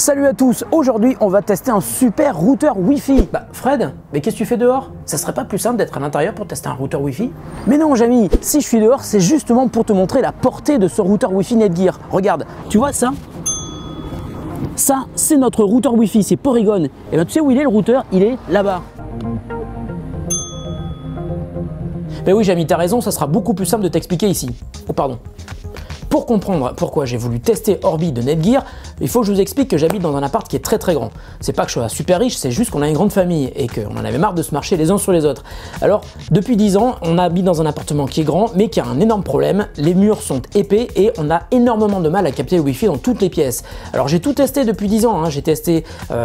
Salut à tous, aujourd'hui on va tester un super routeur Wi-Fi. Bah Fred, mais qu'est-ce que tu fais dehors? Ça serait pas plus simple d'être à l'intérieur pour tester un routeur Wi-Fi? Mais non Jamy, si je suis dehors, c'est justement pour te montrer la portée de ce routeur Wi-Fi Netgear. Regarde, tu vois ça? Ça, c'est notre routeur Wi-Fi, c'est Porygon. Et ben tu sais où il est le routeur? Il est là-bas. Ben oui Jamy, t'as raison, ça sera beaucoup plus simple de t'expliquer ici. Oh pardon. Pour comprendre pourquoi j'ai voulu tester Orbi de Netgear, il faut que je vous explique que j'habite dans un appart qui est très grand. C'est pas que je sois super riche, c'est juste qu'on a une grande famille et qu'on en avait marre de se marcher les uns sur les autres. Alors, depuis 10 ans, on habite dans un appartement qui est grand mais qui a un énorme problème, les murs sont épais et on a énormément de mal à capter le Wi-Fi dans toutes les pièces. Alors j'ai tout testé depuis 10 ans, j'ai testé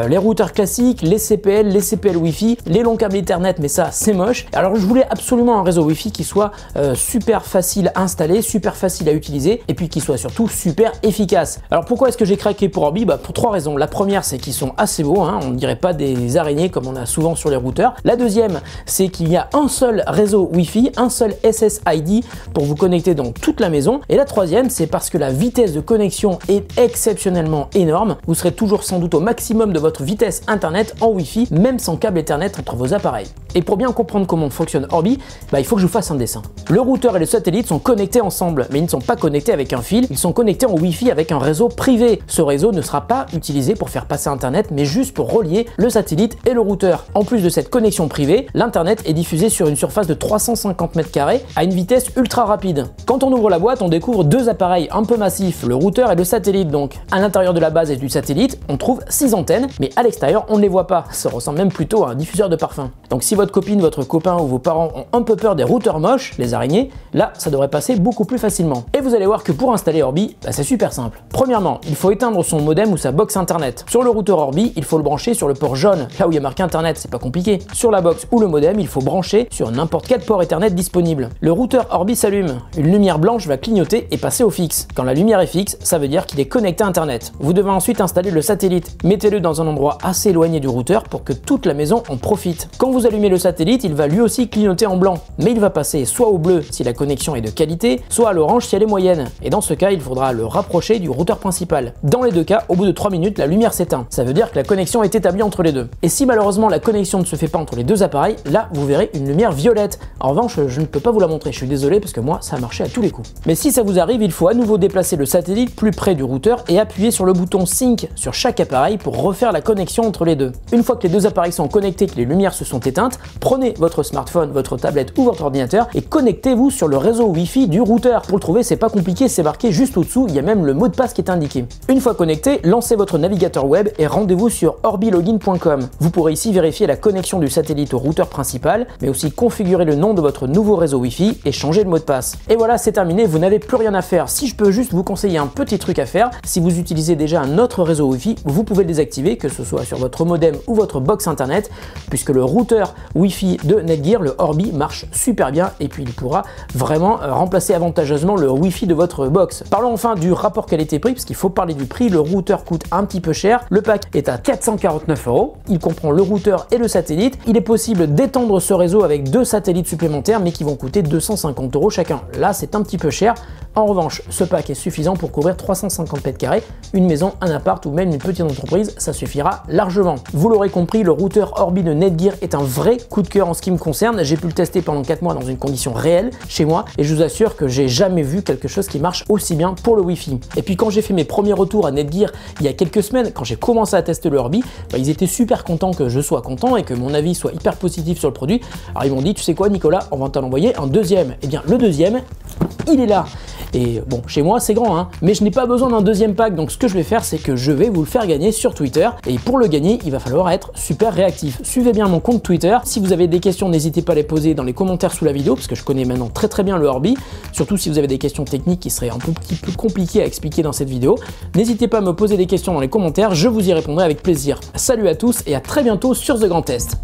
les routeurs classiques, les CPL, les CPL Wi-Fi, les longs câbles Ethernet, mais ça c'est moche. Alors je voulais absolument un réseau Wi-Fi qui soit super facile à installer, super facile à utiliser et puis qui soit surtout super efficace. Alors pourquoi est-ce que j'ai craqué pour Orbi? Bah pour trois raisons. La première, c'est qu'ils sont assez beaux, on ne dirait pas des araignées comme on a souvent sur les routeurs. La deuxième, c'est qu'il y a un seul réseau Wi-Fi, un seul SSID pour vous connecter dans toute la maison. Et la troisième, c'est parce que la vitesse de connexion est exceptionnellement énorme. Vous serez toujours sans doute au maximum de votre vitesse internet en Wi-Fi, même sans câble Ethernet entre vos appareils. Et pour bien comprendre comment fonctionne Orbi, bah il faut que je vous fasse un dessin. Le routeur et le satellite sont connectés ensemble, mais ils ne sont pas connectés avec un fil, ils sont connectés en Wi-Fi avec un réseau privé. Ce réseau ne sera pas utilisé pour faire passer internet mais juste pour relier le satellite et le routeur. En plus de cette connexion privée, l'internet est diffusé sur une surface de 350 m² à une vitesse ultra rapide. Quand on ouvre la boîte, on découvre deux appareils un peu massifs, le routeur et le satellite donc. À l'intérieur de la base et du satellite, on trouve 6 antennes mais à l'extérieur on ne les voit pas, ça ressemble même plutôt à un diffuseur de parfum. Donc si votre copine, votre copain ou vos parents ont un peu peur des routeurs moches, les araignées, là ça devrait passer beaucoup plus facilement. Et vous allez voir que pour installer Orbi, c'est super simple. Premièrement, il faut éteindre son modem ou sa box internet. Sur le routeur Orbi, il faut le brancher sur le port jaune, là où il y a marqué internet, c'est pas compliqué. Sur la box ou le modem, il faut brancher sur n'importe quel port Ethernet disponible. Le routeur Orbi s'allume, une lumière blanche va clignoter et passer au fixe. Quand la lumière est fixe, ça veut dire qu'il est connecté à internet. Vous devez ensuite installer le satellite. Mettez-le dans un endroit assez éloigné du routeur pour que toute la maison en profite. Quand vous allumez le satellite, il va lui aussi clignoter en blanc, mais il va passer soit au bleu si la connexion est de qualité, soit à l'orange si elle est moyenne. Et dans ce cas, il faudra le rapprocher du routeur principal. Dans les deux cas, au bout de 3 minutes, la lumière s'éteint. Ça veut dire que la connexion est établie entre les deux. Et si malheureusement la connexion ne se fait pas entre les deux appareils, là vous verrez une lumière violette. En revanche, je ne peux pas vous la montrer, je suis désolé parce que moi ça a marché à tous les coups. Mais si ça vous arrive, il faut à nouveau déplacer le satellite plus près du routeur et appuyer sur le bouton Sync sur chaque appareil pour refaire la connexion entre les deux. Une fois que les deux appareils sont connectés et que les lumières se sont éteintes, prenez votre smartphone, votre tablette ou votre ordinateur et connectez-vous sur le réseau Wi-Fi du routeur. Pour le trouver, c'est pas compliqué, c'est marqué juste au-dessous, il y a même le mot de passe qui est indiqué. Une fois connecté, lancez votre navigateur web et rendez-vous sur orbilogin.com. Vous pourrez ici vérifier la connexion du satellite au routeur principal, mais aussi configurer le nom de votre nouveau réseau Wi-Fi et changer le mot de passe. Et voilà, c'est terminé, vous n'avez plus rien à faire. Si je peux juste vous conseiller un petit truc à faire, si vous utilisez déjà un autre réseau Wi-Fi, vous pouvez le désactiver, que ce soit sur votre modem ou votre box internet, puisque le routeur Wi-Fi de Netgear, le Orbi, marche super bien et puis il pourra vraiment remplacer avantageusement le Wi-Fi de votre box. Parlons enfin du rapport qualité-prix parce qu'il faut parler du prix. Le routeur coûte un petit peu cher. Le pack est à 449 €. Il comprend le routeur et le satellite. Il est possible d'étendre ce réseau avec deux satellites supplémentaires mais qui vont coûter 250 € chacun. Là, c'est un petit peu cher. En revanche, ce pack est suffisant pour couvrir 350 m², une maison, un appart ou même une petite entreprise, ça suffira largement. Vous l'aurez compris, le routeur Orbi de Netgear est un vrai coup de cœur en ce qui me concerne. J'ai pu le tester pendant 4 mois dans une condition réelle chez moi et je vous assure que j'ai jamais vu quelque chose qui marche aussi bien pour le Wi-Fi. Et puis quand j'ai fait mes premiers retours à Netgear il y a quelques semaines, quand j'ai commencé à tester le Orbi, ils étaient super contents que je sois content et que mon avis soit hyper positif sur le produit. Alors ils m'ont dit, tu sais quoi Nicolas, on va t'en envoyer un deuxième. Et bien le deuxième, il est là. Et bon, chez moi c'est grand, mais je n'ai pas besoin d'un deuxième pack, donc ce que je vais faire, c'est que je vais vous le faire gagner sur Twitter. Et pour le gagner, il va falloir être super réactif. Suivez bien mon compte Twitter. Si vous avez des questions, n'hésitez pas à les poser dans les commentaires sous la vidéo, parce que je connais maintenant très bien le Orbi. Surtout si vous avez des questions techniques qui seraient un petit peu compliquées à expliquer dans cette vidéo. N'hésitez pas à me poser des questions dans les commentaires, je vous y répondrai avec plaisir. Salut à tous et à très bientôt sur The Grand Test.